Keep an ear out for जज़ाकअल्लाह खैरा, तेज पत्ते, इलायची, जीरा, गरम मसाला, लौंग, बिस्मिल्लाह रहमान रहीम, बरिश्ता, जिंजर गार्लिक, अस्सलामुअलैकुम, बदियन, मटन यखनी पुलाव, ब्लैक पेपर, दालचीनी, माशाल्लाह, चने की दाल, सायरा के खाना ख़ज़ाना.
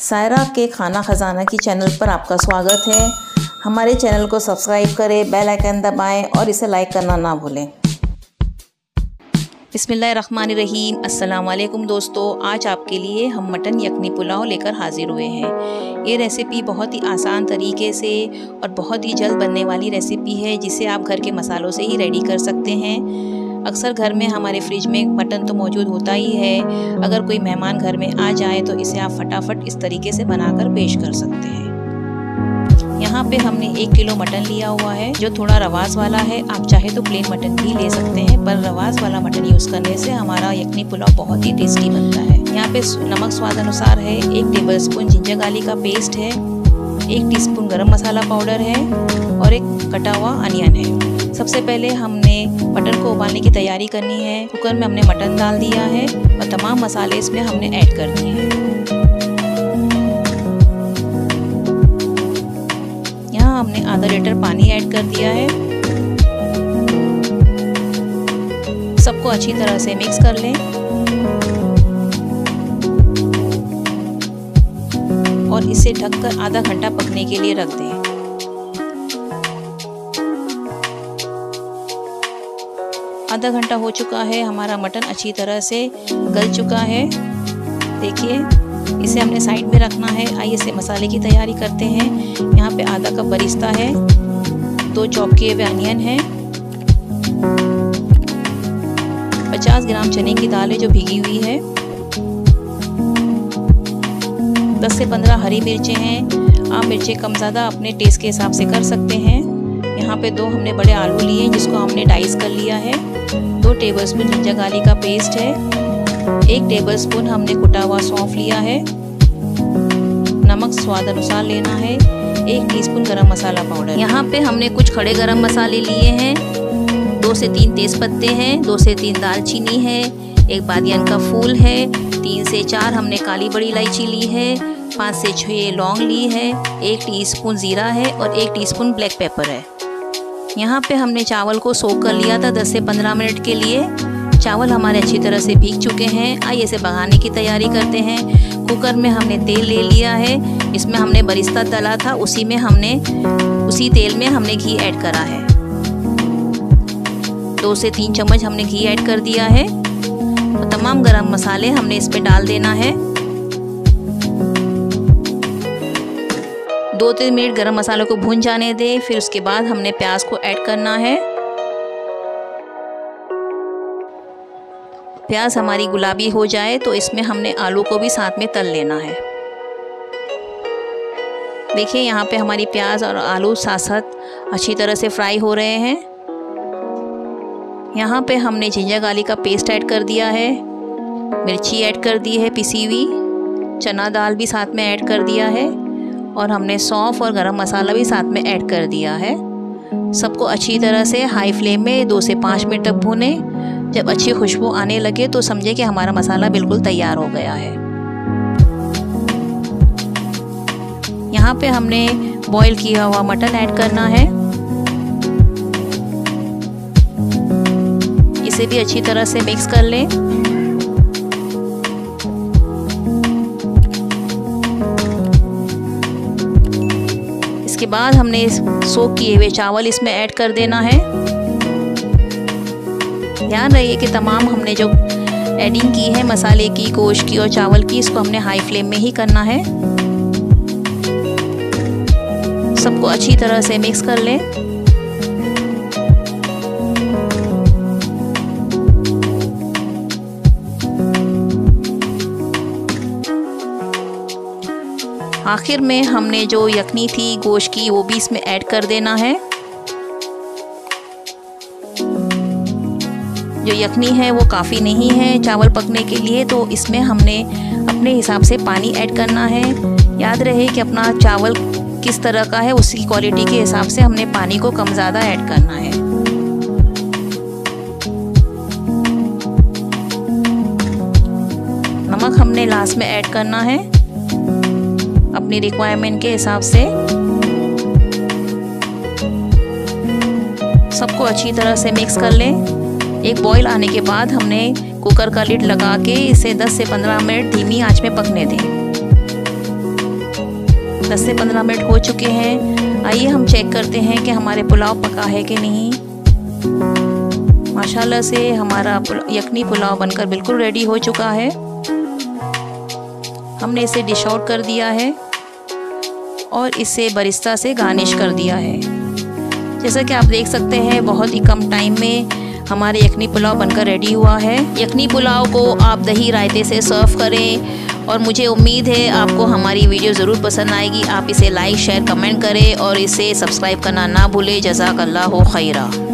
सायरा के खाना ख़ज़ाना की चैनल पर आपका स्वागत है। हमारे चैनल को सब्सक्राइब करें, बेल आइकन दबाएं और इसे लाइक करना ना भूलें। बिस्मिल्लाह रहमान रहीम। अस्सलामुअलैकुम दोस्तों, आज आपके लिए हम मटन यखनी पुलाव लेकर हाज़िर हुए हैं। ये रेसिपी बहुत ही आसान तरीके से और बहुत ही जल्द बनने वाली रेसिपी है, जिसे आप घर के मसालों से ही रेडी कर सकते हैं। अक्सर घर में हमारे फ्रिज में मटन तो मौजूद होता ही है, अगर कोई मेहमान घर में आ जाए तो इसे आप फटाफट इस तरीके से बनाकर पेश कर सकते हैं। यहाँ पे हमने 1 किलो मटन लिया हुआ है, जो थोड़ा रवाज वाला है। आप चाहे तो प्लेन मटन भी ले सकते हैं, पर रवाज वाला मटन यूज़ करने से हमारा यखनी पुलाव बहुत ही टेस्टी बनता है। यहाँ पे नमक स्वाद अनुसार है, 1 टेबलस्पून जिंजर गार्लिक का पेस्ट है, 1 टीस्पून गरम मसाला पाउडर है और 1 कटा हुआ अनियन है। सबसे पहले हमने मटन को उबालने की तैयारी करनी है। कुकर में हमने मटन डाल दिया है और तमाम मसाले इसमें हमने ऐड कर दिए हैं। हमने आधा लीटर पानी ऐड कर दिया है। सबको अच्छी तरह से मिक्स कर लें और इसे ढककर आधा घंटा पकने के लिए रख दें। आधा घंटा हो चुका है, हमारा मटन अच्छी तरह से गल चुका है। देखिए, इसे हमने साइड में रखना है। आइए इसे मसाले की तैयारी करते हैं। यहाँ पे आधा कप बरिश्ता है, 2 चॉप किए हुए अनियन है, 50 ग्राम चने की दाल है जो भिगी हुई है, 10 से 15 हरी मिर्चें हैं। आप मिर्चें कम ज़्यादा अपने टेस्ट के हिसाब से कर सकते हैं। यहाँ पे 2 हमने बड़े आलू लिए जिसको हमने डाइस कर लिया है, 2 टेबलस्पून जिंजर गार्लिक का पेस्ट है, 1 टेबलस्पून हमने कुटा हुआ सौंफ लिया है, नमक स्वाद अनुसार लेना है, 1 टीस्पून गरम मसाला पाउडर। यहाँ पे हमने कुछ खड़े गरम मसाले लिए हैं, 2 से 3 तेज पत्ते हैं, 2 से 3 दालचीनी है, 1 बदियन का फूल है, 3 से 4 हमने काली बड़ी इलायची ली है, 5 से 6 लौंग ली है, 1 टीस्पून जीरा है और 1 टीस्पून ब्लैक पेपर है। यहाँ पे हमने चावल को सोक कर लिया था 10 से 15 मिनट के लिए। चावल हमारे अच्छी तरह से भीग चुके हैं। आइए इसे भगाने की तैयारी करते हैं। कुकर में हमने तेल ले लिया है, इसमें हमने बरिश्ता डाला था, उसी तेल में हमने घी ऐड करा है। 2 से 3 चम्मच हमने घी ऐड कर दिया है और तमाम गरम मसाले हमने इसमें डाल देना है। 2-3 मिनट गरम मसालों को भून जाने दें, फिर उसके बाद हमने प्याज को ऐड करना है। प्याज हमारी गुलाबी हो जाए तो इसमें हमने आलू को भी साथ में तल लेना है। देखिए, यहाँ पे हमारी प्याज और आलू साथ साथ अच्छी तरह से फ्राई हो रहे हैं। यहाँ पे हमने जिंजर गार्लिक का पेस्ट ऐड कर दिया है, मिर्ची ऐड कर दी है पिसी हुई, चना दाल भी साथ में ऐड कर दिया है और हमने सौंफ और गरम मसाला भी साथ में ऐड कर दिया है। सबको अच्छी तरह से हाई फ्लेम में 2 से 5 मिनट तक भूने। जब अच्छी खुशबू आने लगे तो समझें कि हमारा मसाला बिल्कुल तैयार हो गया है। यहाँ पे हमने बॉईल किया हुआ मटन ऐड करना है, इसे भी अच्छी तरह से मिक्स कर लें। इसके बाद हमने सोक किए हुए चावल इसमें ऐड कर देना है। ध्यान रहे कि तमाम हमने जो एडिंग की है मसाले की, गोश्त की और चावल की, इसको हमने हाई फ्लेम में ही करना है। सबको अच्छी तरह से मिक्स कर लें। आखिर में हमने जो यखनी थी गोश्त की वो भी इसमें ऐड कर देना है। जो यखनी है वो काफ़ी नहीं है चावल पकने के लिए, तो इसमें हमने अपने हिसाब से पानी ऐड करना है। याद रहे कि अपना चावल किस तरह का है उसकी क्वालिटी के हिसाब से हमने पानी को कम ज़्यादा ऐड करना है। नमक हमने लास्ट में ऐड करना है अपनी रिक्वायरमेंट के हिसाब से। सबको अच्छी तरह से मिक्स कर लें। एक बॉईल आने के बाद हमने कुकर का लिड लगा के इसे 10 से 15 मिनट धीमी आंच में पकने दें। 10 से 15 मिनट हो चुके हैं। आइए हम चेक करते हैं कि हमारे पुलाव पका है कि नहीं। माशाल्लाह से हमारा यखनी पुलाव बनकर बिल्कुल रेडी हो चुका है। हमने इसे डिश आउट कर दिया है और इसे बरिश्ता से गार्निश कर दिया है। जैसा कि आप देख सकते हैं बहुत ही कम टाइम में हमारे यखनी पुलाव बनकर रेडी हुआ है। यखनी पुलाव को आप दही रायते से सर्व करें और मुझे उम्मीद है आपको हमारी वीडियो ज़रूर पसंद आएगी। आप इसे लाइक शेयर कमेंट करें और इसे सब्सक्राइब करना ना भूलें। जज़ाकअल्लाह खैरा।